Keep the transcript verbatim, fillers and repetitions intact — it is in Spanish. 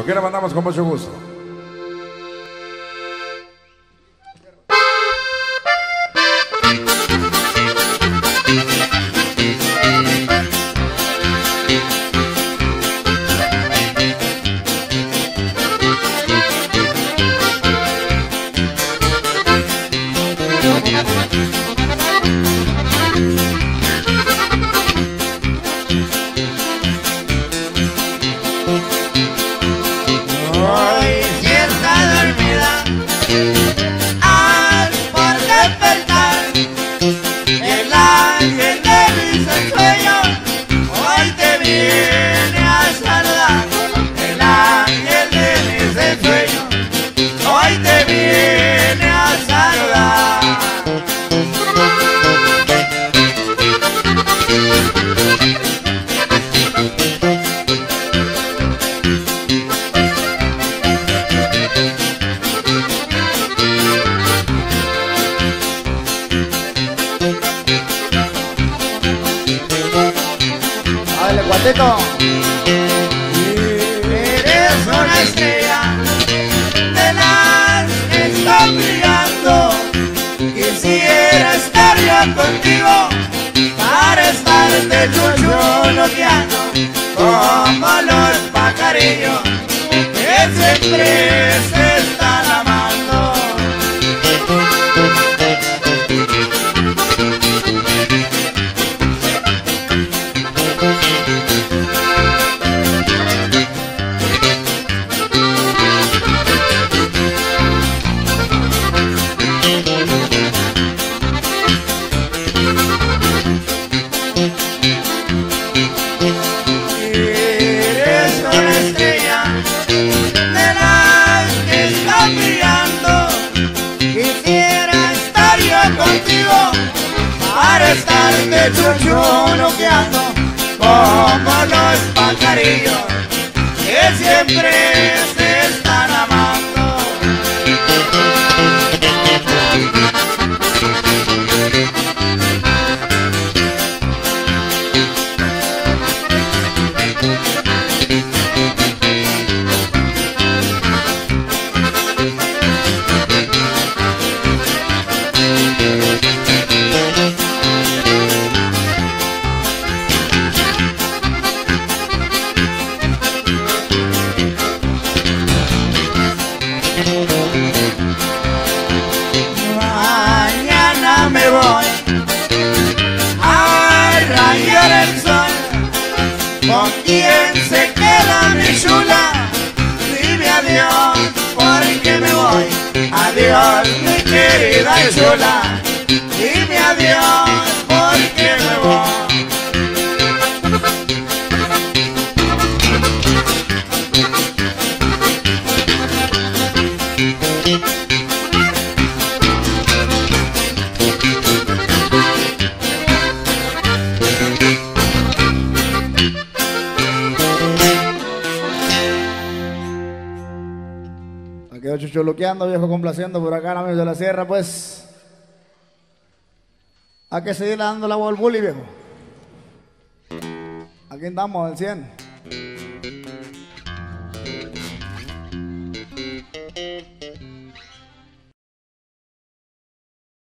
Aquí la mandamos con mucho gusto. Eres una estrella de las que están brillando. Quisiera estar yo contigo para estarte chuchuluqueano como los pajarillos que siempre se están amando. Estarte chuchuluqueando como los pajarillos que siempre se están amando. Mañana me voy a rayar el sol. ¿Con quién se queda mi chula? Dime adiós, porque me voy. Adiós, mi querida chula. Dime adiós, porque me voy. Me quedo chuchuluqueando, viejo, complaciendo por acá, amigos de la sierra, pues. Hay que seguir dando la voz al bully, viejo. Aquí andamos, al cien.